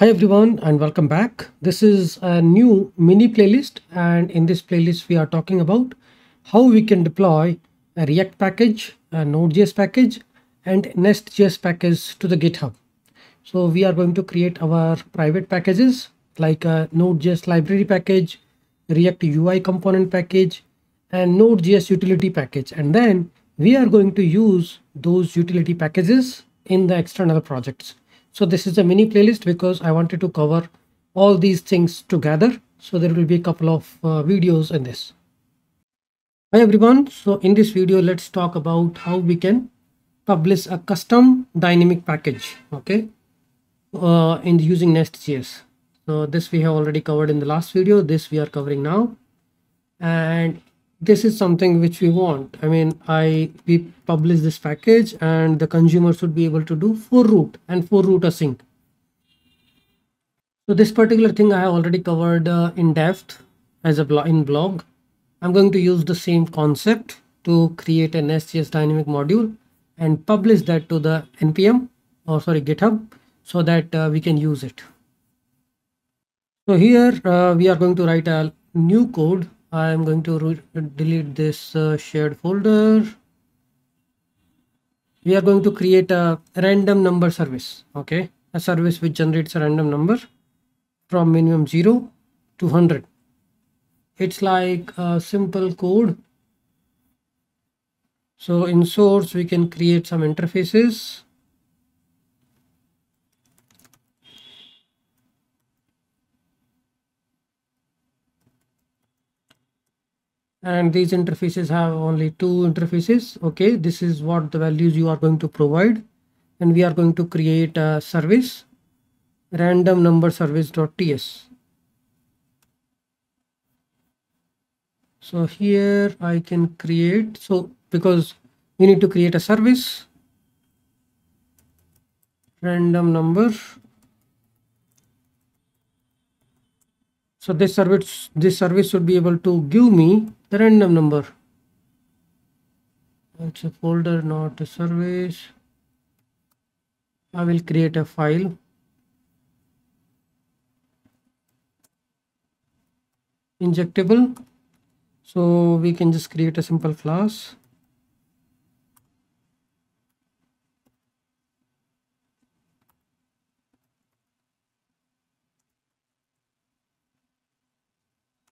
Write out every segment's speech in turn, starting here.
Hi everyone and welcome back. This is a new mini playlist, and in this playlist we are talking about how we can deploy a React package, a Node.js package and NestJS package to the GitHub. So we are going to create our private packages like a Node.js library package, React UI component package and Node.js utility package, and then we are going to use those utility packages in the external projects. So this is a mini playlist because I wanted to cover all these things together. So there will be a couple of videos in this. Hi everyone. So in this video, let's talk about how we can publish a custom dynamic package. Okay. In using NestJS. So this we have already covered in the last video. This we are covering now. And this is something which we want. I mean, we publish this package and the consumer should be able to do forRoot and forRootAsync. So this particular thing I have already covered in depth as a blog. I'm going to use the same concept to create an NestJS dynamic module and publish that to the npm or sorry GitHub so that we can use it. So here we are going to write a new code. I am going to delete this shared folder. We are going to create a random number service. Okay, a service which generates a random number from minimum 0 to 100. It's like a simple code. So in source, we can create some interfaces. And these interfaces have only two interfaces. Okay, this is what the values you are going to provide, and we are going to create a service, random number service.ts. So here I can create, so because we need to create a service, random number. So this service should be able to give me the random number. It's a folder, not a service. I will create a file. Injectable. So we can just create a simple class.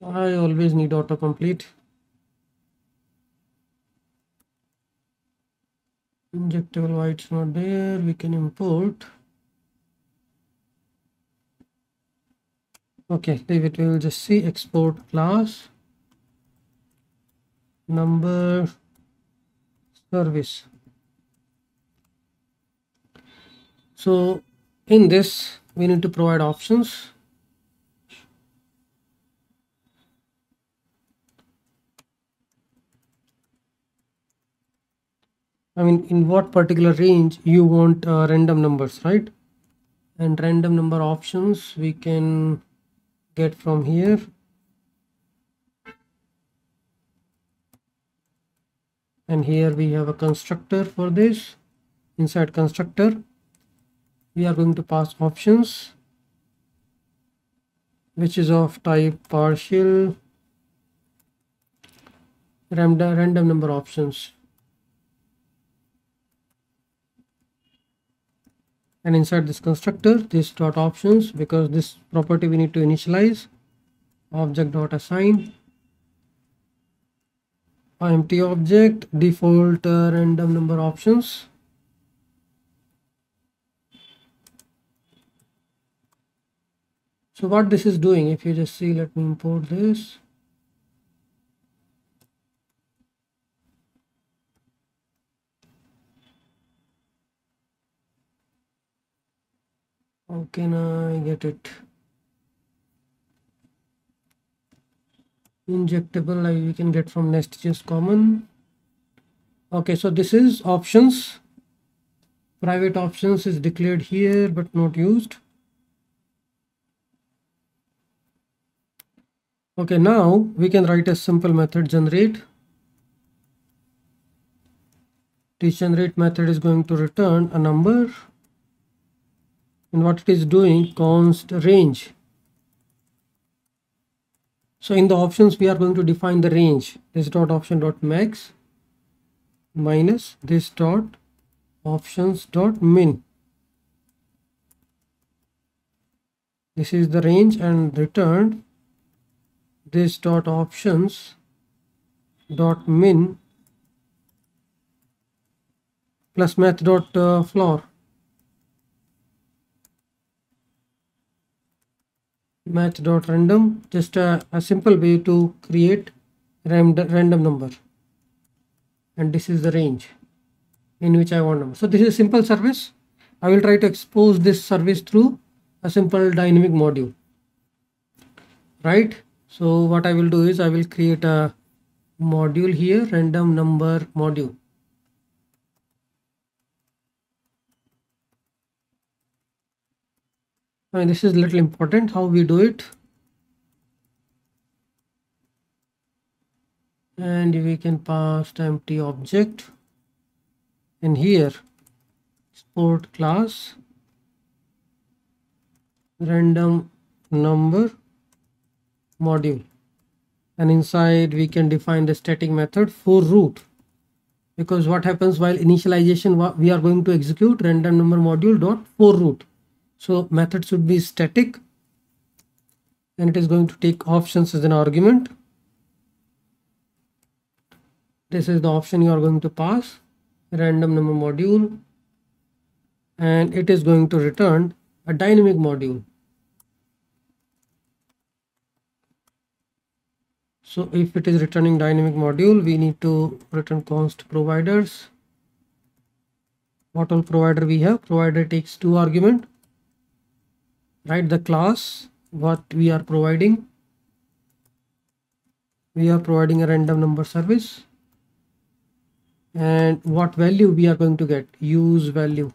I always need autocomplete. Injectable, why it's not there? We can import. Okay, leave it. We will just see export class number service. So in this, we need to provide options. I mean, in what particular range you want random numbers, right? And random number options we can get from here. And here we have a constructor for this. Inside constructor, we are going to pass options, which is of type partial random number options. And inside this constructor, this dot options, because this property we need to initialize, object dot assign, empty object, default random number options. So what this is doing, if you just see, let me import this. How can I get it? Injectable, we can get from NestJS common. Okay, so this is options. Private options is declared here but not used. Okay, now we can write a simple method generate. This generate method is going to return a number. and what it is doing, const range. So in the options we are going to define the range, this dot option dot max minus this dot options dot min. This is the range, and return this dot options dot min plus math dot floor, math dot random, just a simple way to create random number, and this is the range in which I want number. So this is a simple service. I will try to expose this service through a simple dynamic module, right? So what I will do is I will create a module here, random number module. And this is a little important how we do it, and we can pass the empty object in here, export class random number module, and inside we can define the static method for root, because what happens while initialization, we are going to execute random number module dot for root. So method should be static, and it is going to take options as an argument. This is the option you are going to pass, random number module, and it is going to return a dynamic module. So if it is returning dynamic module, we need to return const providers. What all provider we have? Provider takes two arguments, right? The class what we are providing, we are providing a random number service, and what value we are going to get, use value.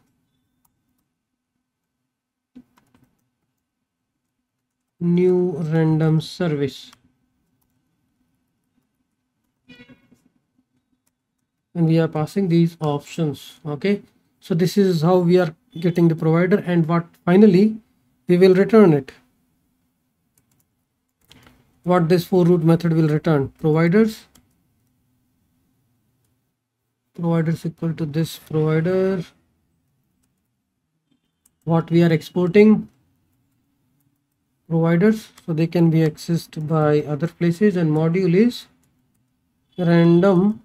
New random service, and we are passing these options. Okay, so this is how we are getting the provider, and what finally we will return it. What this forRoot method will return, providers, providers equal to this provider, what we are exporting, providers, so they can be accessed by other places, and module is random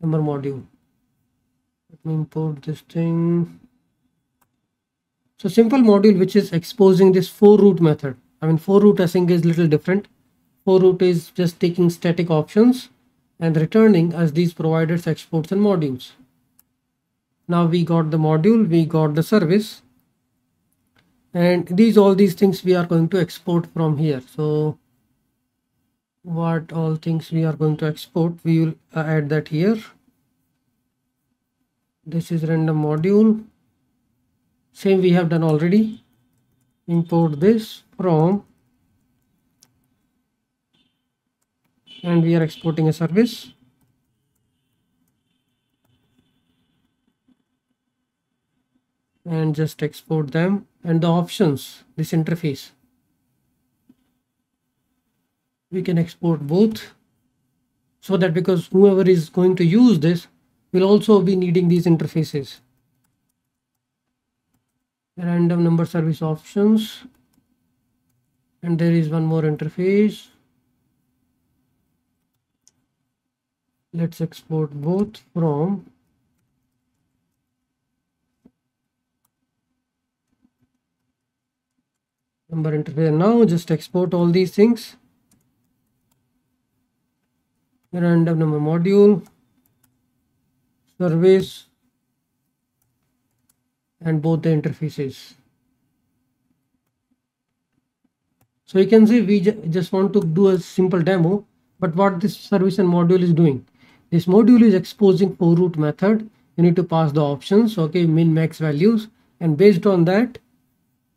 number module. Let me import this thing. So simple module which is exposing this forRoot method. I mean, forRootAsync is little different. forRoot is just taking static options and returning as these providers, exports, and modules. Now we got the module, we got the service, and these all these things we are going to export from here. So what all things we are going to export, we will add that here. This is random module. Same we have done already. Import this from, and we are exporting a service. And just export them and the options, this interface. We can export both, so that because whoever is going to use this will also be needing these interfaces. Random number service options, and there is one more interface. Let's export both from, number interface. Now just export all these things, random number module, service, and both the interfaces. So you can see we just want to do a simple demo, but what this service and module is doing, this module is exposing forRoot method. You need to pass the options, okay, min, max values, and based on that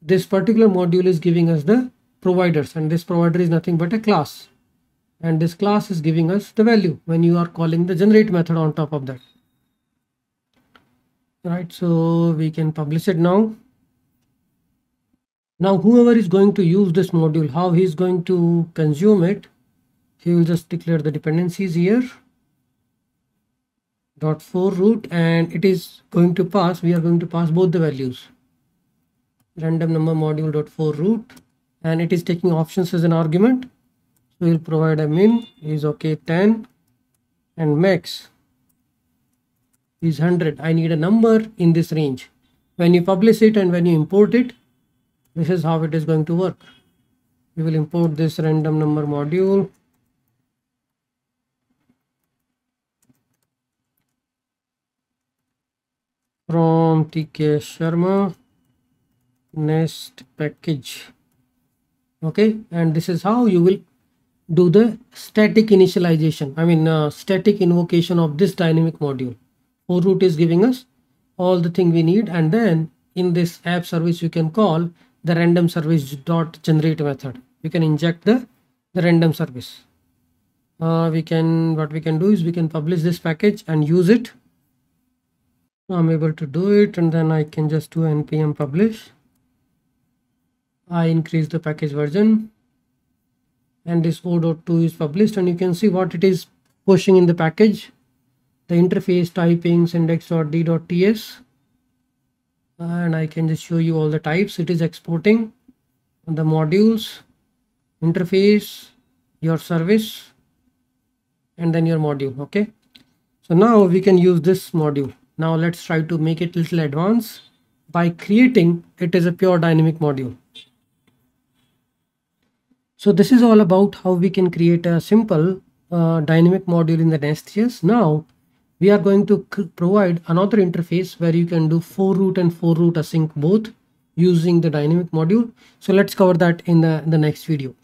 this particular module is giving us the providers, and this provider is nothing but a class, and this class is giving us the value when you are calling the generate method on top of that. Right, so we can publish it now. Now whoever is going to use this module, how he is going to consume it, he will just declare the dependencies here dot forRoot, and it is going to pass, we are going to pass both the values, random number module dot forRoot, and it is taking options as an argument. So we'll provide a min is okay 10 and max is 100. I need a number in this range. When you publish it and when you import it, this is how it is going to work. We will import this random number module. From TK Sharma nest package. Okay, and this is how you will do the static initialization, static invocation of this dynamic module. forRoot is giving us all the thing we need, and then in this app service you can call the random service dot generate method. You can inject the random service. What we can do is we can publish this package and use it. I'm able to do it, and then I can just do npm publish. I increase the package version, and this 0.2 is published, and you can see what it is pushing in the package. The interface typings index.d.ts, and I can just show you all the types. It is exporting the modules, interface, your service, and then your module. Okay, so now we can use this module. Now let's try to make it a little advanced by creating it as a pure dynamic module. So this is all about how we can create a simple dynamic module in the NestJS. Now we are going to provide another interface where you can do forRoot and forRootAsync both using the dynamic module. So let's cover that in the next video.